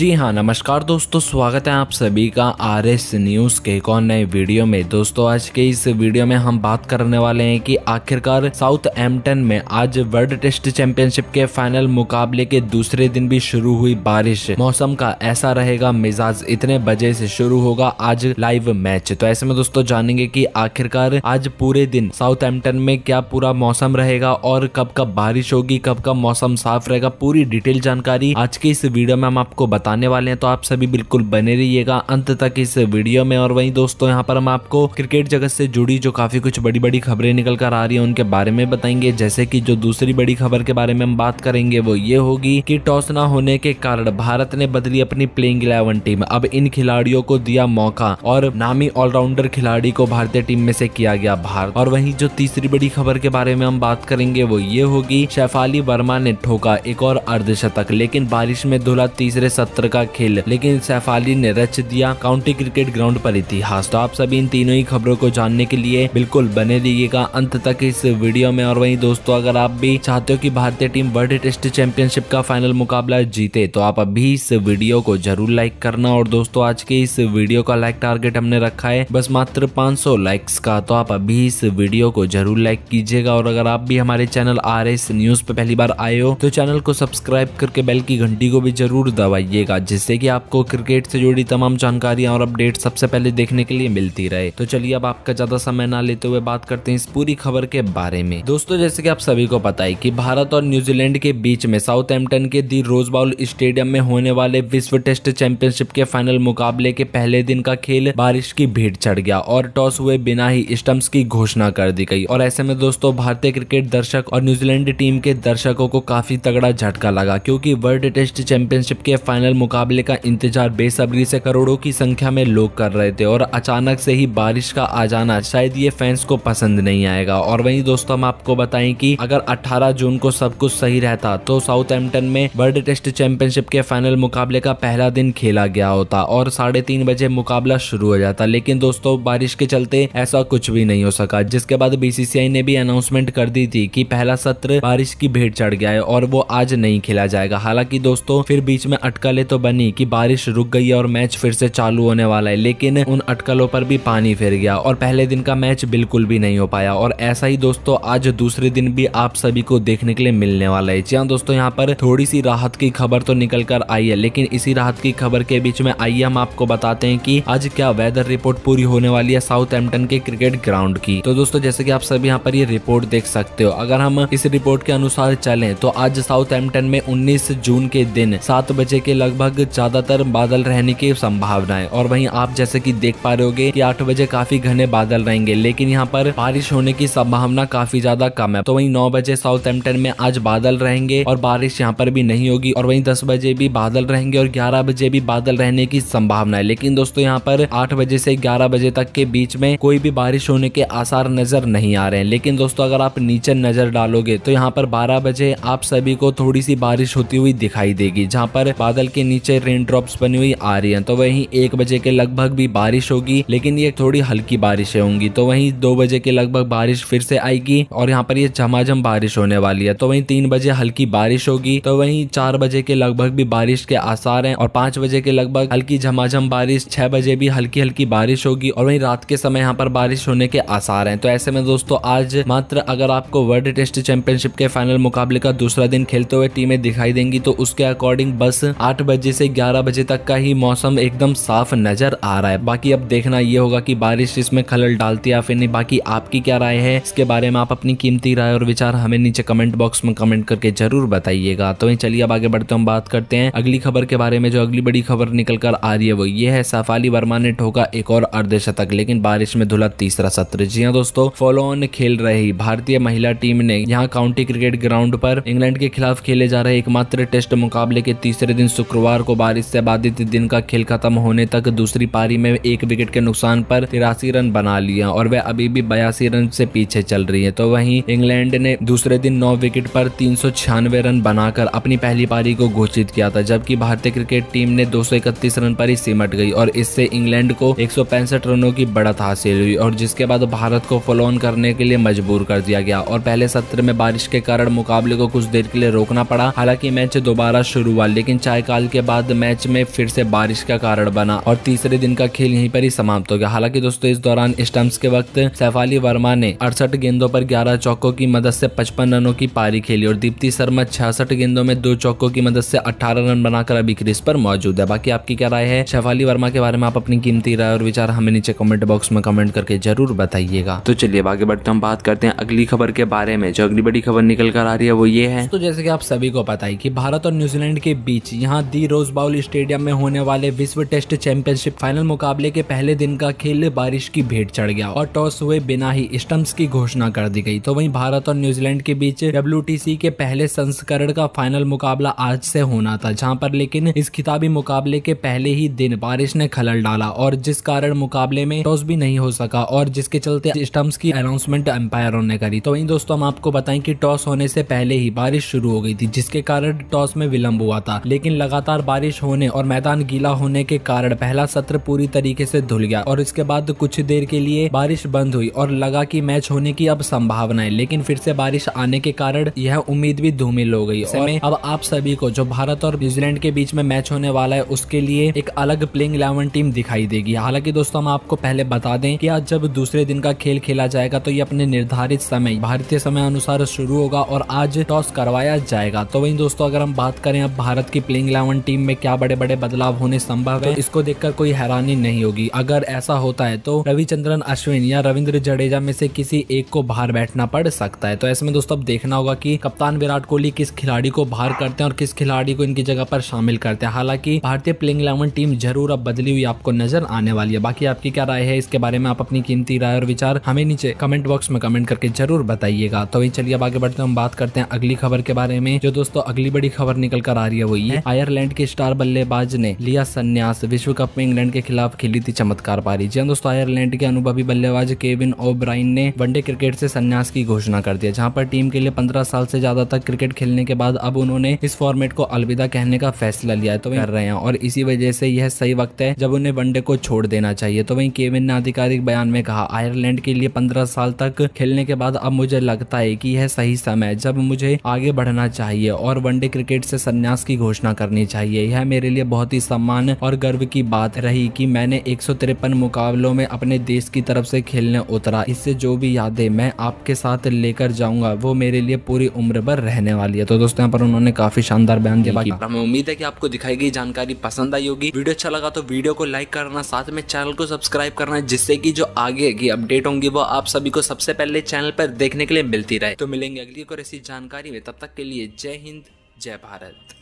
जी हाँ, नमस्कार दोस्तों, स्वागत है आप सभी का आर एस न्यूज के एक और नए वीडियो में। दोस्तों आज के इस वीडियो में हम बात करने वाले हैं कि आखिरकार साउथैम्पटन में आज वर्ल्ड टेस्ट चैंपियनशिप के फाइनल मुकाबले के दूसरे दिन भी शुरू हुई बारिश। मौसम का ऐसा रहेगा मिजाज, इतने बजे से शुरू होगा आज लाइव मैच। तो ऐसे में दोस्तों जानेंगे कि आखिरकार आज पूरे दिन साउथैम्पटन में क्या पूरा मौसम रहेगा और कब कब बारिश होगी, कब कब मौसम साफ रहेगा। पूरी डिटेल जानकारी आज के इस वीडियो में हम आपको बताने वाले हैं, तो आप सभी बिल्कुल बने रहिएगा अंत तक इस वीडियो में। और वहीं दोस्तों यहाँ पर हम आपको क्रिकेट जगत से जुड़ी जो काफी कुछ बड़ी बड़ी खबरें निकल कर आ रही है उनके बारे में बताएंगे। जैसे कि जो दूसरी बड़ी खबर के बारे में हम बात करेंगे वो ये होगी कि टॉस ना होने के कारण भारत ने बदली अपनी प्लेइंग 11 टीम। अब इन खिलाड़ियों को दिया मौका और नामी ऑलराउंडर खिलाड़ी को भारतीय टीम में से किया गया भारत। और वहीं जो तीसरी बड़ी खबर के बारे में हम बात करेंगे वो ये होगी शेफाली वर्मा ने ठोका एक और अर्धशतक, लेकिन बारिश में धुला तीसरे सत्र का खेल, लेकिन शेफाली ने रच दिया काउंटी क्रिकेट ग्राउंड पर इतिहास। तो आप सभी इन तीनों ही खबरों को जानने के लिए बिल्कुल बने रहिएगा अंत तक इस वीडियो में। और वहीं दोस्तों अगर आप भी चाहते हो कि भारतीय टीम वर्ल्ड टेस्ट चैंपियनशिप का फाइनल मुकाबला जीते तो आप अभी इस वीडियो को जरूर लाइक करना। और दोस्तों आज के इस वीडियो का लाइक टारगेट हमने रखा है बस मात्र 500 लाइक्स का, तो आप अभी इस वीडियो को जरूर लाइक कीजिएगा। और अगर आप भी हमारे चैनल आर एस न्यूज पे पहली बार आए हो तो चैनल को सब्सक्राइब करके बेल की घंटी को भी जरूर दबाइए, जिससे कि आपको क्रिकेट से जुड़ी तमाम जानकारियां और अपडेट सबसे पहले देखने के लिए मिलती रहे। तो चलिए अब आपका ज्यादा समय ना लेते हुए बात करते हैं इस पूरी खबर के बारे में। दोस्तों जैसे कि आप सभी को पता है कि भारत और न्यूजीलैंड के बीच में साउथैम्पटन के द रोज बाउल स्टेडियम में होने वाले विश्व टेस्ट चैंपियनशिप के फाइनल मुकाबले के पहले दिन का खेल बारिश की भीड़ चढ़ गया और टॉस हुए बिना ही स्टंप्स की घोषणा कर दी गई। और ऐसे में दोस्तों भारतीय क्रिकेट दर्शक और न्यूजीलैंड टीम के दर्शकों को काफी तगड़ा झटका लगा, क्योंकि वर्ल्ड टेस्ट चैंपियनशिप के फाइनल मुकाबले का इंतजार बेसब्री से करोड़ों की संख्या में लोग कर रहे थे और अचानक से ही बारिश का आ जाना शायद ये फैंस को पसंद नहीं आएगा। और वहीं दोस्तों हम आपको बताएं कि अगर 18 जून को सब कुछ सही रहता तो साउथैम्पटन में वर्ल्ड टेस्ट चैंपियनशिप के फाइनल मुकाबले का पहला दिन खेला गया होता और 3:30 बजे मुकाबला शुरू हो जाता, लेकिन दोस्तों बारिश के चलते ऐसा कुछ भी नहीं हो सका। जिसके बाद बीसीसीआई ने भी अनाउंसमेंट कर दी थी कि पहला सत्र बारिश की भीड़ चढ़ गया है और वो आज नहीं खेला जाएगा। हालांकि दोस्तों फिर बीच में अटकलें तो बनी कि बारिश रुक गई है और मैच फिर से चालू होने वाला है, लेकिन उन अटकलों पर भी पानी फिर गया और पहले दिन का मैच बिल्कुल भी नहीं हो पाया। और ऐसा ही दोस्तों आज दूसरे दिन भी आप सभी को देखने के लिए मिलने वाला है। जी हाँ दोस्तों, यहाँ पर थोड़ी सी राहत की खबर तो निकल कर आई है, लेकिन इसी राहत की खबर के बीच में आइए हम आपको बताते हैं कि आज क्या वेदर रिपोर्ट पूरी होने वाली है साउथैम्पटन के क्रिकेट ग्राउंड की। तो दोस्तों जैसे कि आप सभी यहाँ पर ये रिपोर्ट देख सकते हो, अगर हम इस रिपोर्ट के अनुसार चले तो आज साउथैम्पटन में 19 जून के दिन 7 बजे के लगभग ज्यादातर बादल रहने की संभावना है। और वहीं आप जैसे कि देख पा रहे होगे कि 8 बजे काफी घने बादल रहेंगे, लेकिन यहाँ पर बारिश होने की संभावना काफी ज्यादा कम है। तो वहीं 9 बजे साउथैम्पटन में आज बादल रहेंगे और बारिश यहाँ पर भी नहीं होगी। और वहीं 10 बजे भी बादल रहेंगे और 11 बजे भी बादल रहने की संभावना है, लेकिन दोस्तों यहाँ पर 8 बजे से 11 बजे तक के बीच में कोई भी बारिश होने के आसार नजर नहीं आ रहे हैं। लेकिन दोस्तों अगर आप नीचे नजर डालोगे तो यहाँ पर 12 बजे आप सभी को थोड़ी सी बारिश होती हुई दिखाई देगी, जहाँ पर बादल के नीचे रेन ड्रॉप्स बनी हुई आ रही हैं। तो वहीं 1 बजे के लगभग भी बारिश होगी, लेकिन ये थोड़ी हल्की बारिशें होंगी। तो वहीं 2 बजे के लगभग बारिश फिर से आएगी और यहाँ पर ये झमाझम बारिश होने वाली है। तो वहीं 3 बजे हल्की बारिश होगी। तो वहीं 4 बजे के लगभग भी बारिश के आसार हैं और 5 बजे के लगभग हल्की झमाझम बारिश, 6 बजे भी हल्की हल्की बारिश होगी और वहीं रात के समय यहाँ पर बारिश होने के आसार हैं। तो ऐसे में दोस्तों आज मात्र अगर आपको वर्ल्ड टेस्ट चैंपियनशिप के फाइनल मुकाबले का दूसरा दिन खेलते हुए टीमें दिखाई देंगी तो उसके अकॉर्डिंग बस 8 बजे से 11 बजे तक का ही मौसम एकदम साफ नजर आ रहा है। बाकी अब देखना ये होगा कि बारिश इसमें खलल डालती है या फिर नहीं। बाकी आपकी क्या राय है इसके बारे में, आप अपनी कीमती राय और विचार हमें नीचे कमेंट बॉक्स में कमेंट करके जरूर बताइएगा। तो चलिए अब आगे बढ़ते हम बात करते हैं अगली खबर के बारे में। जो अगली बड़ी खबर निकल कर आ रही है वो ये है, शेफाली वर्मा ने ठोका एक और अर्धशतक, लेकिन बारिश में धुला तीसरा सत्र। जी हाँ दोस्तों, फॉलो ऑन खेल रही भारतीय महिला टीम ने यहाँ काउंटी क्रिकेट ग्राउंड पर इंग्लैंड के खिलाफ खेले जा रहे एकमात्र टेस्ट मुकाबले के तीसरे दिन शुक्रवार को बारिश से बाधित दिन का खेल खत्म होने तक दूसरी पारी में 1 विकेट के नुकसान पर 83 रन बना लिए और वे अभी भी 82 रन से पीछे चल रही है। तो वहीं इंग्लैंड ने दूसरे दिन 9 विकेट पर 396 रन बनाकर अपनी पहली पारी को घोषित किया था, जबकि भारतीय क्रिकेट टीम ने 231 रन पर ही सिमट गई और इससे इंग्लैंड को 165 रनों की बढ़त हासिल हुई और जिसके बाद भारत को फॉलो ऑन करने के लिए मजबूर कर दिया गया। और पहले सत्र में बारिश के कारण मुकाबले को कुछ देर के लिए रोकना पड़ा, हालांकि मैच दोबारा शुरू हुआ लेकिन चाय काल के बाद मैच में फिर से बारिश का कारण बना और तीसरे दिन का खेल यहीं पर ही समाप्त हो गया। हालांकि दोस्तों इस दौरान स्टंप्स के वक्त शेफाली वर्मा ने 68 गेंदों पर 11 चौकों की मदद से 55 रनों की पारी खेली और दीप्ति शर्मा 66 गेंदों में 2 चौकों की मदद से 18 रन बनाकर अभी क्रीज पर मौजूद है। बाकी आपकी क्या राय है शेफाली वर्मा के बारे में? आप अपनी कीमती राय और विचार हमें नीचे कमेंट बॉक्स में कमेंट करके जरूर बताइएगा। तो चलिए आगे बढ़ते हम बात करते हैं अगली खबर के बारे में। जो अगली बड़ी खबर निकल कर आ रही है वो ये है, तो जैसे कि आप सभी को पता है कि भारत और न्यूजीलैंड के बीच यहाँ द रोज बाउल स्टेडियम में होने वाले विश्व टेस्ट चैंपियनशिप फाइनल मुकाबले के पहले दिन का खेल बारिश की भेंट चढ़ गया और टॉस हुए बिना ही स्टंप्स की घोषणा कर दी गई। तो वहीं भारत और न्यूजीलैंड के बीच WTC के पहले संस्करण का फाइनल मुकाबला आज से होना था, जहां पर लेकिन इस खिताबी मुकाबले के पहले ही दिन बारिश ने खलल डाला और जिस कारण मुकाबले में टॉस भी नहीं हो सका और जिसके चलते स्टंप्स की अनाउंसमेंट अंपायरों ने करी। तो वहीं दोस्तों हम आपको बताएं कि टॉस होने से पहले ही बारिश शुरू हो गई थी, जिसके कारण टॉस में विलंब हुआ था, लेकिन लगातार बारिश होने और मैदान गीला होने के कारण पहला सत्र पूरी तरीके से धुल गया और इसके बाद कुछ देर के लिए बारिश बंद हुई और लगा कि मैच होने की अब संभावना है, लेकिन फिर से बारिश आने के कारण यह उम्मीद भी धूमिल हो गई। अब आप सभी को जो भारत और न्यूजीलैंड के बीच में मैच होने वाला है उसके लिए एक अलग प्लेइंग 11 टीम दिखाई देगी। हालांकि दोस्तों हम आपको पहले बता दें कि आज जब दूसरे दिन का खेल खेला जाएगा तो ये अपने निर्धारित समय भारतीय समय अनुसार शुरू होगा और आज टॉस करवाया जाएगा। तो वहीं दोस्तों अगर हम बात करें अब भारत की प्लेइंग 11 टीम में क्या बड़े बड़े बदलाव होने संभव है, इसको देखकर कोई हैरानी नहीं होगी। अगर ऐसा होता है तो रविचंद्रन अश्विन या रविंद्र जडेजा में से किसी एक को बाहर बैठना पड़ सकता है। तो ऐसे में दोस्तों अब देखना होगा कि कप्तान विराट कोहली किस खिलाड़ी को बाहर करते हैं और किस खिलाड़ी को इनकी जगह पर शामिल करते हैं। हालांकि भारतीय प्लेइंग 11 टीम जरूर अब बदली हुई आपको नजर आने वाली है। बाकी आपकी क्या राय है इसके बारे में? आप अपनी कीमती राय और विचार हमें नीचे कमेंट बॉक्स में कमेंट करके जरूर बताइएगा। तो वही चलिए अब आगे बढ़ते हैं, हम बात करते हैं अगली खबर के बारे में। जो दोस्तों अगली बड़ी खबर निकल कर आ रही है वो ये, आयरलैंड के स्टार बल्लेबाज ने लिया संन्यास। विश्व कप में इंग्लैंड के खिलाफ खेली थी चमत्कार पारी। जी हां दोस्तों, आयरलैंड के अनुभवी बल्लेबाज केविन ओ ने वनडे क्रिकेट से संन्यास की घोषणा कर दिया, जहां पर टीम के लिए 15 साल से ज्यादा तक क्रिकेट खेलने के बाद अब उन्होंने इस फॉर्मेट को अलविदा कहने का फैसला लिया है। तो कर रहे हैं और इसी वजह से यह सही वक्त है जब उन्हें वनडे को छोड़ देना चाहिए। तो वहीं केविन ने आधिकारिक बयान में कहा, आयरलैंड के लिए 15 साल तक खेलने के बाद अब मुझे लगता है कि यह सही समय है जब मुझे आगे बढ़ना चाहिए और वनडे क्रिकेट से संन्यास की घोषणा करनी चाहिए। यह मेरे लिए बहुत ही सम्मान और गर्व की बात रही कि मैंने 153 मुकाबलों में अपने देश की तरफ से खेलने उतरा। इससे जो भी यादें मैं आपके साथ लेकर जाऊंगा वो मेरे लिए पूरी उम्र भर रहने वाली है। तो दोस्तों यहाँ पर उन्होंने काफी शानदार बयान दिया। बाकी हमें उम्मीद है कि आपको दिखाई गई जानकारी पसंद आई होगी। वीडियो अच्छा लगा तो वीडियो को लाइक करना, साथ में चैनल को सब्सक्राइब करना है, जिससे कि जो आगे की अपडेट होंगी वो आप सभी को सबसे पहले चैनल पर देखने के लिए मिलती रहे। तो मिलेंगे अगली और ऐसी जानकारी में, तब तक के लिए जय हिंद जय भारत।